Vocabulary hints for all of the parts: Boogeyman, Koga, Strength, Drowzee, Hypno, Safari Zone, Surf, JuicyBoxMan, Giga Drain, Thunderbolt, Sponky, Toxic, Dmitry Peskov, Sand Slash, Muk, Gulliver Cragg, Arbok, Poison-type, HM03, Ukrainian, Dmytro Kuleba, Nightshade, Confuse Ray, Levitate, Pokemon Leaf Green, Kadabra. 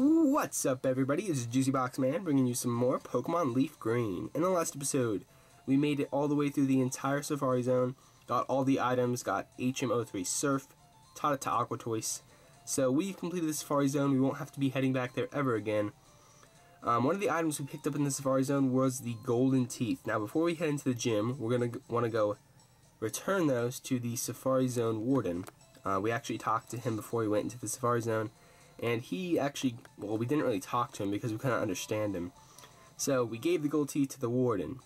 What's up, everybody? This is JuicyBoxMan bringing you some more Pokemon Leaf Green. In the last episode, we made it all the way through the entire Safari Zone, got all the items, got HM03 Surf, taught it to Aquatoise. So we've completed the Safari Zone. We won't have to be heading back there ever again. One of the items we picked up in the Safari Zone was the Golden Teeth. Now, before we head into the gym, we're going to want to go return those to the Safari Zone Warden. We actually talked to him before we went into the Safari Zone, and he actually, well, we didn't really talk to him because we couldn't understand him. So we gave the gold teeth to the Warden.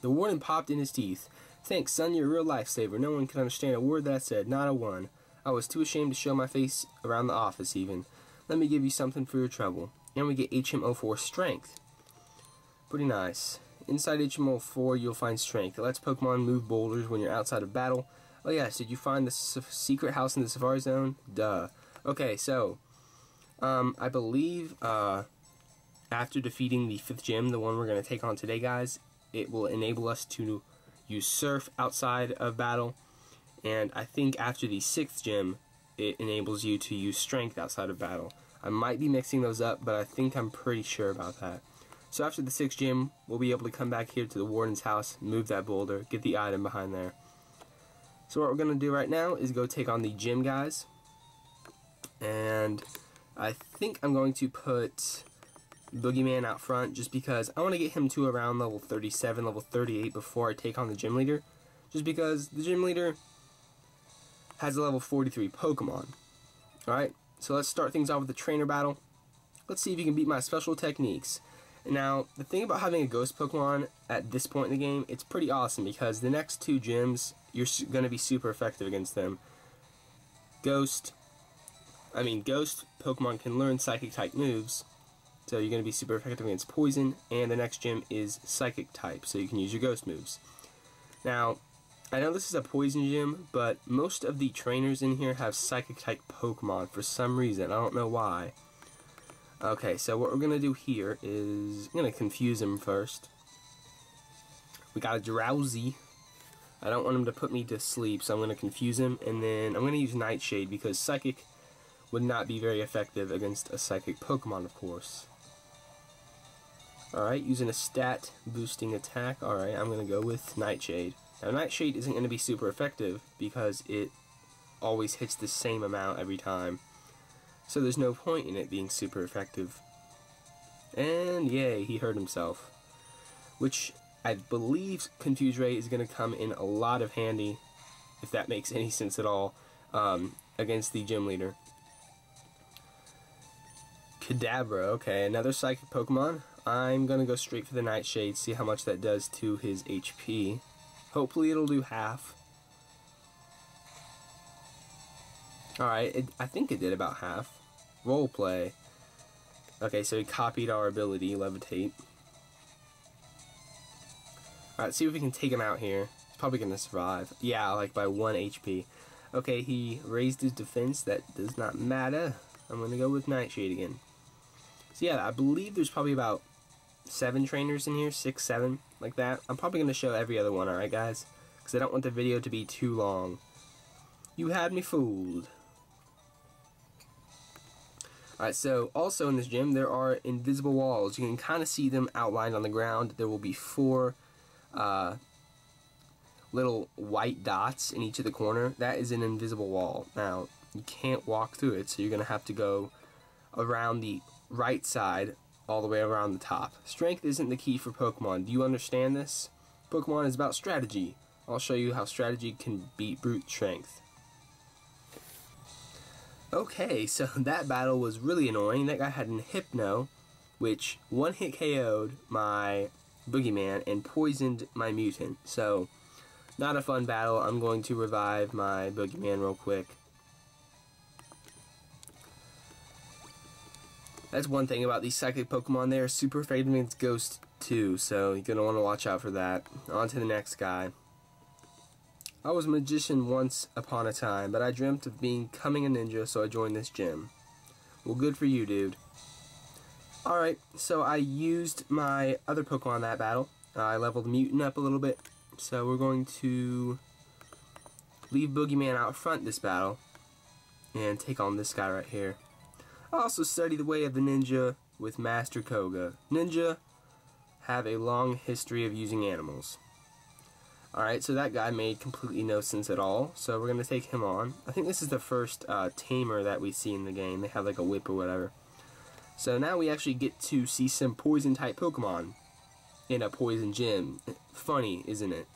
The Warden popped in his teeth. "Thanks, son, you're a real lifesaver. No one could understand a word that I said, not a one. I was too ashamed to show my face around the office even. Let me give you something for your trouble." And we get HM04 Strength. Pretty nice. Inside HM04 you'll find Strength. It lets Pokemon move boulders when you're outside of battle. Oh yeah, so did you find the secret house in the Safari Zone? Duh. Okay, so I believe after defeating the 5th gym, the one we're going to take on today, guys, it will enable us to use Surf outside of battle. And I think after the 6th gym, it enables you to use Strength outside of battle. I might be mixing those up, but I think I'm pretty sure about that. So after the 6th gym, we'll be able to come back here to the Warden's house, move that boulder, get the item behind there. So what we're going to do right now is go take on the gym, guys. And I think I'm going to put Boogeyman out front just because I want to get him to around level 37, level 38 before I take on the gym leader. Just because the gym leader has a level 43 Pokemon. Alright, so let's start things off with the trainer battle. Let's see if he can beat my special techniques. Now, the thing about having a ghost Pokemon at this point in the game, it's pretty awesome because the next two gyms, you're going to be super effective against them. Ghost Pokemon can learn Psychic-type moves, so you're going to be super effective against Poison, and the next gym is Psychic-type, so you can use your Ghost moves. Now, I know this is a Poison gym, but most of the trainers in here have Psychic-type Pokemon for some reason. I don't know why. Okay, so what we're going to do here is I'm going to confuse him first. We got a Drowzee. I don't want him to put me to sleep, so I'm going to confuse him, and then I'm going to use Nightshade because Psychic would not be very effective against a Psychic Pokemon, of course. Alright, using a stat boosting attack. Alright, I'm going to go with Nightshade. Now, Nightshade isn't going to be super effective because it always hits the same amount every time. So there's no point in it being super effective. And yay, he hurt himself. Which I believe Confuse Ray is going to come in a lot of handy, if that makes any sense at all, against the gym leader. Kadabra, okay, another Psychic Pokemon. I'm going to go straight for the Nightshade, see how much that does to his HP. Hopefully it'll do half. Alright, I think it did about half. Roleplay. Okay, so he copied our ability, Levitate. Alright, see if we can take him out here. He's probably going to survive. Yeah, like by 1 HP. Okay, he raised his defense. That does not matter. I'm going to go with Nightshade again. So yeah, I believe there's probably about 7 trainers in here, 6, 7, like that. I'm probably going to show every other one, alright guys? Because I don't want the video to be too long. You had me fooled. Alright, so also in this gym there are invisible walls. You can kind of see them outlined on the ground. There will be 4 little white dots in each of the corner. That is an invisible wall. Now, you can't walk through it, so you're going to have to go around the right side all the way around the top. Strength isn't the key for Pokemon. Do you understand this? Pokemon is about strategy. I'll show you how strategy can beat brute strength. Okay, so that battle was really annoying. That guy had an Hypno, which one-hit KO'd my Boogeyman and poisoned my mutant. So, not a fun battle. I'm going to revive my Boogeyman real quick. That's one thing about these Psychic Pokemon. They are super effective against Ghost too, so you're going to want to watch out for that. On to the next guy. I was a magician once upon a time, but I dreamt of becoming a ninja, so I joined this gym. Well, good for you, dude. Alright, so I used my other Pokemon in that battle. I leveled Mutant up a little bit, so we're going to leave Boogeyman out front this battle and take on this guy right here. I also study the way of the ninja with Master Koga. Ninja have a long history of using animals. Alright, so that guy made completely no sense at all, so we're going to take him on. I think this is the first tamer that we see in the game. They have like a whip or whatever. So now we actually get to see some poison-type Pokemon in a poison gym. Funny, isn't it?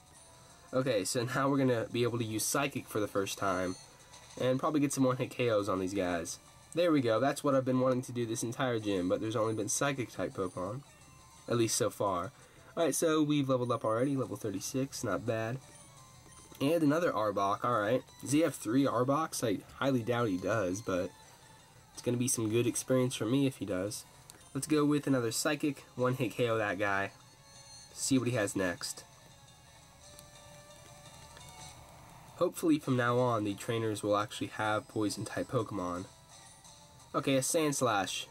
Okay, so now we're going to be able to use Psychic for the first time, and probably get some one-hit KOs on these guys. There we go, that's what I've been wanting to do this entire gym, but there's only been Psychic-type Pokemon, at least so far. Alright, so we've leveled up already, level 36, not bad. And another Arbok, alright. Does he have 3 Arboks? I highly doubt he does, but it's going to be some good experience for me if he does. Let's go with another Psychic, one-hit KO that guy, see what he has next. Hopefully from now on, the trainers will actually have Poison-type Pokemon. Okay, a Sand Slash.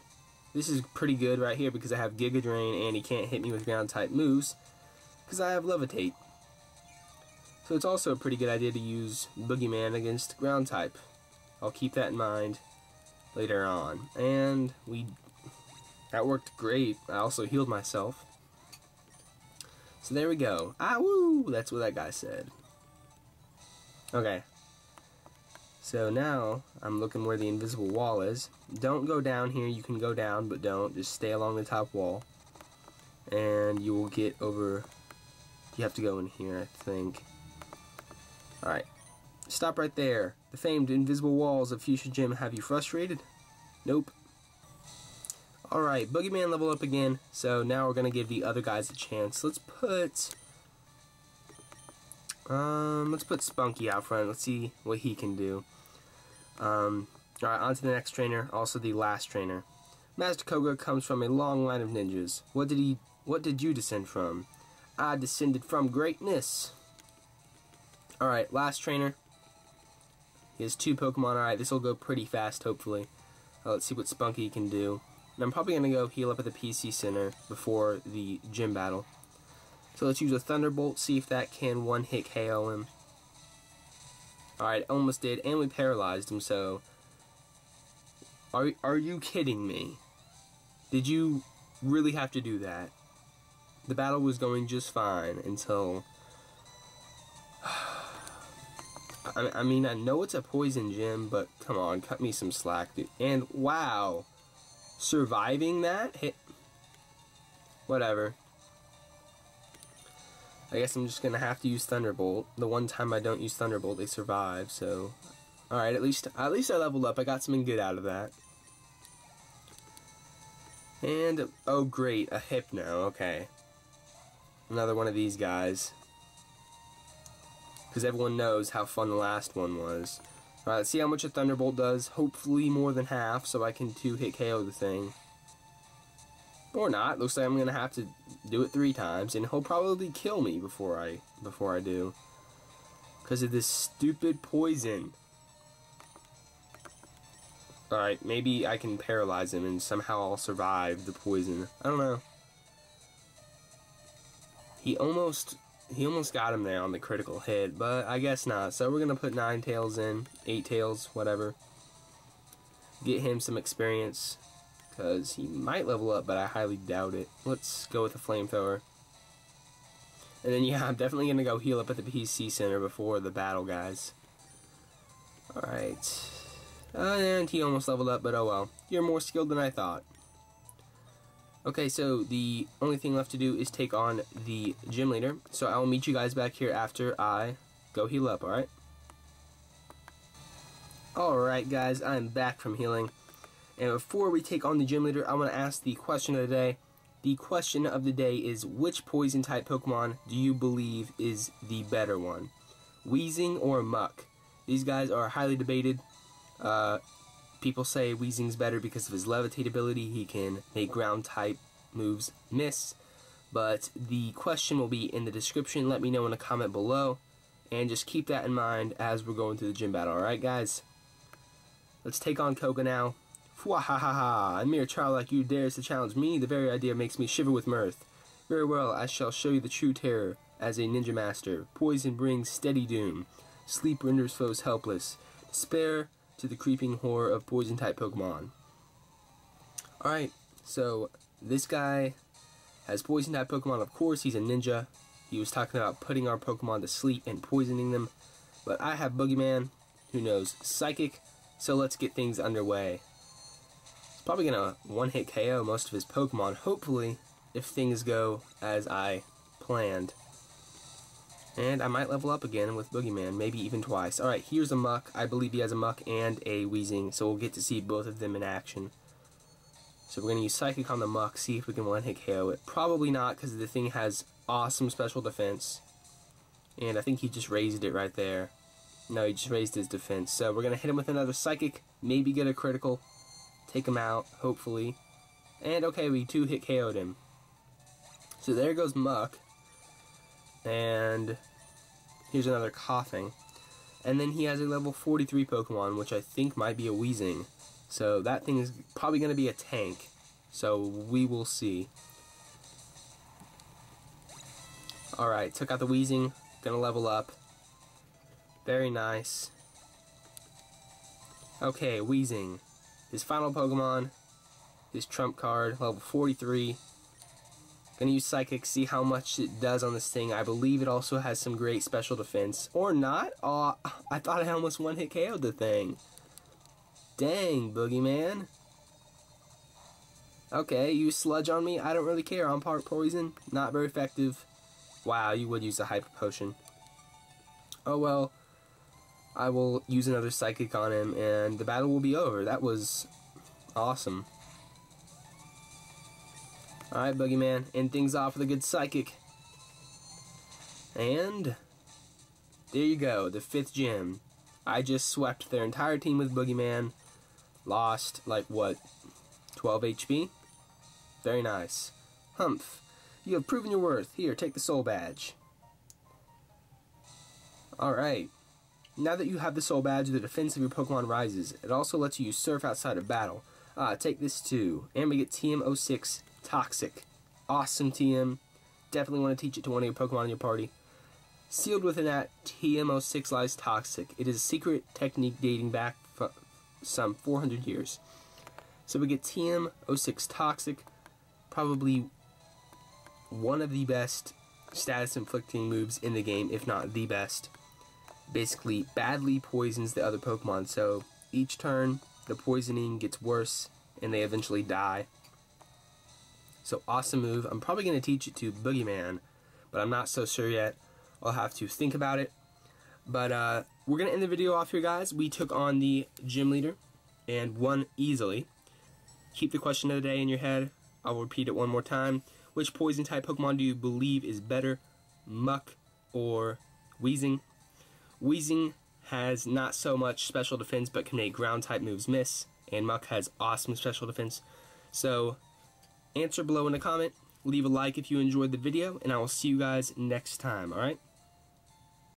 This is pretty good right here because I have Giga Drain and he can't hit me with ground-type moves because I have Levitate. So it's also a pretty good idea to use Boogeyman against ground-type. I'll keep that in mind later on. And that worked great. I also healed myself. So there we go. Ah, woo! That's what that guy said. Okay. So now, I'm looking where the invisible wall is. Don't go down here, you can go down, but don't. Just stay along the top wall. And you will get over... You have to go in here, I think. Alright. Stop right there. The famed invisible walls of Fuchsia Gym have you frustrated? Nope. Alright, Boogeyman level up again. So now we're going to give the other guys a chance. Let's put... Let's put Sponky out front. Let's see what he can do. Alright, on to the next trainer, also the last trainer. Master Koga comes from a long line of ninjas. What did you descend from? I descended from greatness. Alright, last trainer. He has 2 Pokemon. Alright, this will go pretty fast, hopefully. Let's see what Sponky can do. And I'm probably going to go heal up at the PC Center before the gym battle. So let's use a Thunderbolt, see if that can one-hit KO him. Alright, almost did, and we paralyzed him, so... Are you kidding me? Did you really have to do that? The battle was going just fine until... I mean, I know it's a poison gym, but come on, cut me some slack, dude. And, wow! Surviving that? Hit... Whatever. I guess I'm just going to have to use Thunderbolt. The one time I don't use Thunderbolt, they survive, so... Alright, at least I leveled up. I got something good out of that. And... Oh, great. A Hypno. Okay. Another one of these guys. Because everyone knows how fun the last one was. Alright, let's see how much a Thunderbolt does. Hopefully more than half, so I can 2-hit KO the thing. Or not. Looks like I'm going to have to do it 3 times, and he'll probably kill me before I do. Because of this stupid poison. Alright, maybe I can paralyze him and somehow I'll survive the poison. I don't know. He almost got him there on the critical hit, but I guess not. So we're going to put 9 tails in, 8 tails, whatever. Get him some experience. Because he might level up, but I highly doubt it. Let's go with a flamethrower. And then, yeah, I'm definitely going to go heal up at the PC Center before the battle, guys. Alright. And he almost leveled up, but oh well. You're more skilled than I thought. Okay, so the only thing left to do is take on the gym leader. So I will meet you guys back here after I go heal up, alright? Alright, guys, I'm back from healing. And before we take on the gym leader, I want to ask the question of the day. The question of the day is, which poison type Pokemon do you believe is the better one? Weezing or Muk? These guys are highly debated. People say Weezing's better because of his levitate ability. He can make ground type moves miss. But the question will be in the description. Let me know in a comment below. And just keep that in mind as we're going through the gym battle. Alright guys, let's take on Koga now. Wahahaha, a mere child like you dares to challenge me, the very idea makes me shiver with mirth. Very well, I shall show you the true terror as a ninja master. Poison brings steady doom. Sleep renders foes helpless. Despair to the creeping horror of poison type Pokemon. Alright, so this guy has poison type Pokemon, of course, he's a ninja. He was talking about putting our Pokemon to sleep and poisoning them. But I have Boogeyman, who knows Psychic, so let's get things underway. He's probably going to one-hit KO most of his Pokemon, hopefully, if things go as I planned. And I might level up again with Boogeyman, maybe even twice. Alright, here's a Muk. I believe he has a Muk and a Weezing, so we'll get to see both of them in action. So we're going to use Psychic on the Muk, see if we can one-hit KO it. Probably not, because the thing has awesome special defense. And I think he just raised it right there. No, he just raised his defense. So we're going to hit him with another Psychic, maybe get a critical, take him out, hopefully. And okay, we two-hit KO'd him. So there goes Muk. And here's another Koffing. And then he has a level 43 Pokemon, which I think might be a Weezing. So that thing is probably going to be a tank. So we will see. Alright, took out the Weezing. Gonna level up. Very nice. Okay, Weezing. His final Pokemon. His trump card. Level 43. Gonna use Psychic, see how much it does on this thing. I believe it also has some great special defense. Or not. Aw, I thought I almost one-hit KO'd the thing. Dang, Boogeyman. Okay, use Sludge on me. I don't really care. I'm part poison. Not very effective. Wow, you would use a Hyper Potion. Oh well. I will use another Psychic on him, and the battle will be over. That was awesome. Alright, Boogeyman. End things off with a good Psychic. And there you go. The 5th gym. I just swept their entire team with Boogeyman. Lost, like, what, 12 HP? Very nice. Humph. You have proven your worth. Here, take the Soul Badge. Alright. Now that you have the Soul Badge, the defense of your Pokemon rises. It also lets you use Surf outside of battle. Ah, take this too. And we get TM06, Toxic. Awesome TM. Definitely want to teach it to one of your Pokemon in your party. Sealed within that, TM06 lies Toxic. It is a secret technique dating back some 400 years. So we get TM06 Toxic, probably one of the best status inflicting moves in the game, if not the best. Basically, badly poisons the other Pokemon, so each turn the poisoning gets worse and they eventually die. So awesome move. I'm probably going to teach it to Boogeyman, but I'm not so sure yet. I'll have to think about it. But we're going to end the video off here, guys. We took on the gym leader and won easily. Keep the question of the day in your head. I'll repeat it one more time. Which poison type Pokemon do you believe is better, Muk or Weezing? Weezing has not so much special defense but can make ground type moves miss, and Muk has awesome special defense. So answer below in a comment, leave a like if you enjoyed the video, and I will see you guys next time, alright?